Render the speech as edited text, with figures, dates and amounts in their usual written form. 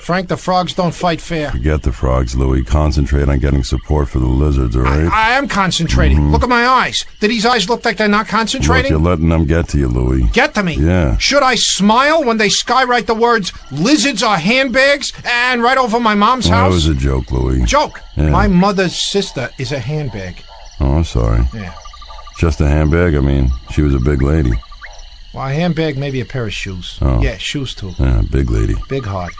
Frank, the frogs don't fight fair. Forget the frogs, Louie. Concentrate on getting support for the lizards, all right? I am concentrating. Look at my eyes. Do these eyes look like they're not concentrating? Look, you're letting them get to you, Louie. Get to me? Yeah. Should I smile when they skywrite the words, lizards are handbags, and right over my mom's house? That was a joke, Louie. Joke? Yeah. My mother's sister is a handbag. Oh, I'm sorry. Yeah. Just a handbag? I mean, she was a big lady. Well, a handbag, maybe a pair of shoes. Oh. Yeah, shoes, too. Yeah, big lady. Big heart.